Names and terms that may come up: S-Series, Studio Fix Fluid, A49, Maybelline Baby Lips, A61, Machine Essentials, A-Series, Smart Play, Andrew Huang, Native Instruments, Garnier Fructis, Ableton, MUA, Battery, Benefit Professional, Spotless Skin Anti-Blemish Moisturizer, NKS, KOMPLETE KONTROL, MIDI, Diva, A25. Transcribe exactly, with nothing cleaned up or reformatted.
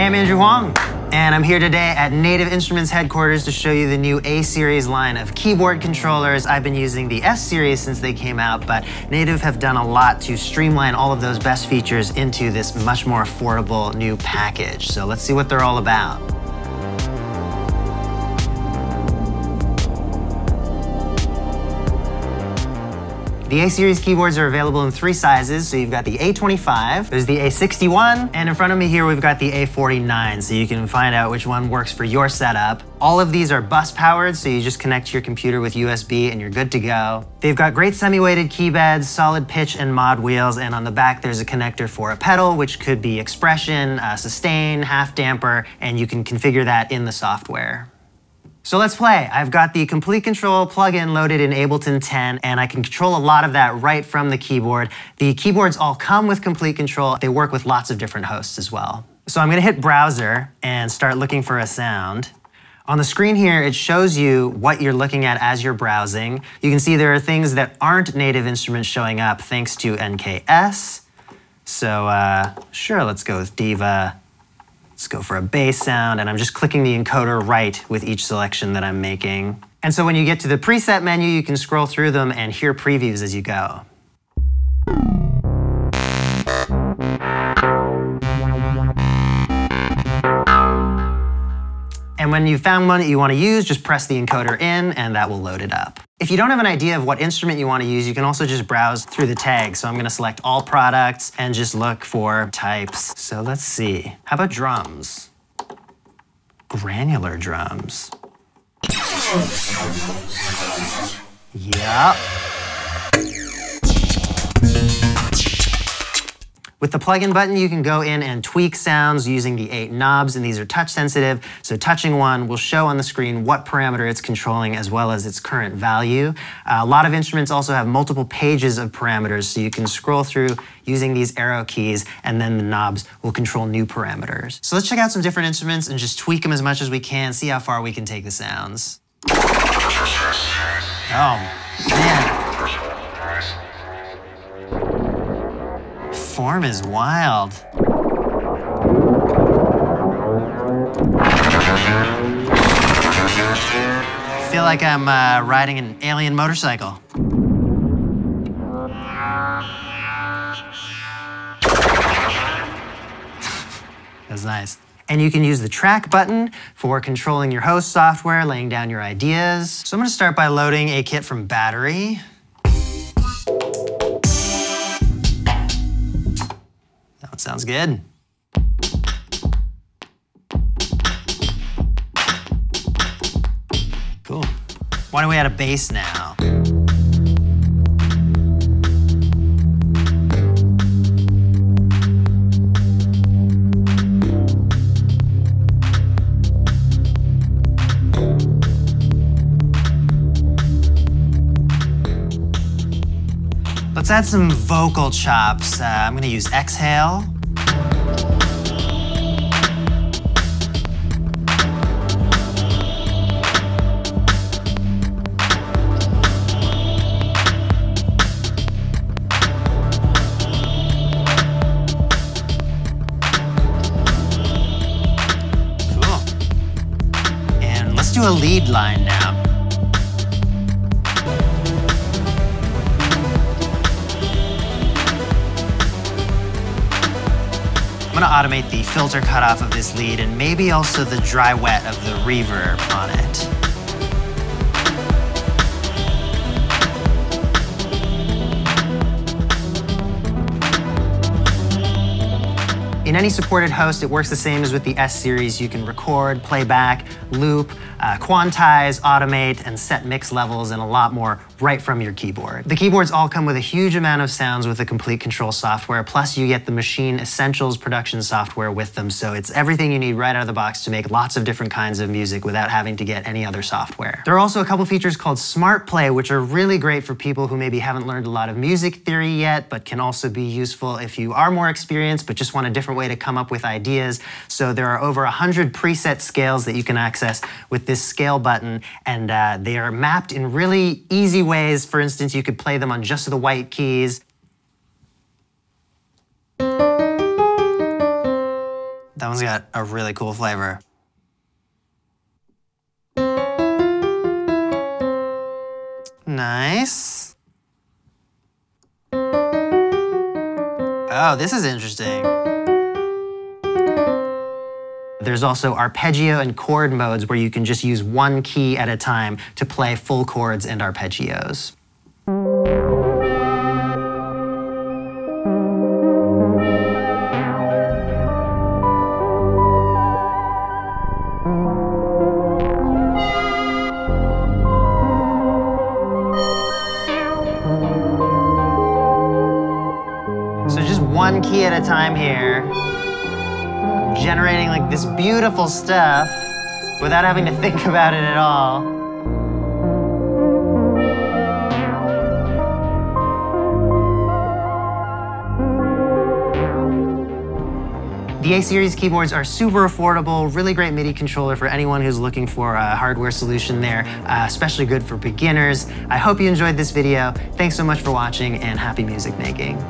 I'm Andrew Huang, and I'm here today at Native Instruments headquarters to show you the new A-Series line of keyboard controllers. I've been using the S-Series since they came out, but Native have done a lot to streamline all of those best features into this much more affordable new package. So let's see what they're all about. The A-Series keyboards are available in three sizes. So you've got the A twenty-five, there's the A sixty-one, and in front of me here, we've got the A forty-nine, so you can find out which one works for your setup. All of these are bus powered, so you just connect your computer with U S B and you're good to go. They've got great semi-weighted keypads, solid pitch and mod wheels, and on the back, there's a connector for a pedal, which could be expression, uh, sustain, half damper, and you can configure that in the software. So let's play. I've got the Complete Control plugin loaded in Ableton ten, and I can control a lot of that right from the keyboard. The keyboards all come with Complete Control. They work with lots of different hosts as well. So I'm gonna hit Browser and start looking for a sound. On the screen here, it shows you what you're looking at as you're browsing. You can see there are things that aren't Native Instruments showing up thanks to N K S. So uh, sure, let's go with Diva. Let's go for a bass sound, and I'm just clicking the encoder right with each selection that I'm making. And so when you get to the preset menu, you can scroll through them and hear previews as you go. And when you've found one that you want to use, just press the encoder in and that will load it up. If you don't have an idea of what instrument you want to use, you can also just browse through the tags. So I'm going to select all products and just look for types. So let's see. How about drums? Granular drums. Yup. With the plugin button, you can go in and tweak sounds using the eight knobs, and these are touch sensitive, so touching one will show on the screen what parameter it's controlling as well as its current value. Uh, a lot of instruments also have multiple pages of parameters, so you can scroll through using these arrow keys, and then the knobs will control new parameters. So let's check out some different instruments and just tweak them as much as we can, see how far we can take the sounds. Oh, man. Form is wild. I feel like I'm uh, riding an alien motorcycle. That's nice. And you can use the track button for controlling your host software, laying down your ideas. So I'm gonna start by loading a kit from Battery. Sounds good. Cool. Why don't we add a bass now? Let's add some vocal chops. Uh, I'm gonna use exhale. Cool. And let's do a lead line now. I'm going to automate the filter cutoff of this lead and maybe also the dry wet of the reverb on it. In any supported host, it works the same as with the S-Series. You can record, playback, loop, uh, quantize, automate, and set mix levels and a lot more right from your keyboard. The keyboards all come with a huge amount of sounds with the Complete Control software, plus you get the Machine Essentials production software with them, so it's everything you need right out of the box to make lots of different kinds of music without having to get any other software. There are also a couple features called Smart Play, which are really great for people who maybe haven't learned a lot of music theory yet, but can also be useful if you are more experienced but just want a different way to come up with ideas. So there are over one hundred preset scales that you can access with this scale button, and uh, they are mapped in really easy ways ways. For instance, you could play them on just the white keys. That one's got a really cool flavor. Nice. Oh, this is interesting. There's also arpeggio and chord modes where you can just use one key at a time to play full chords and arpeggios. One key at a time here, generating like this beautiful stuff without having to think about it at all. The A-Series keyboards are super affordable, really great MIDI controller for anyone who's looking for a hardware solution there, uh, especially good for beginners. I hope you enjoyed this video. Thanks so much for watching and happy music making.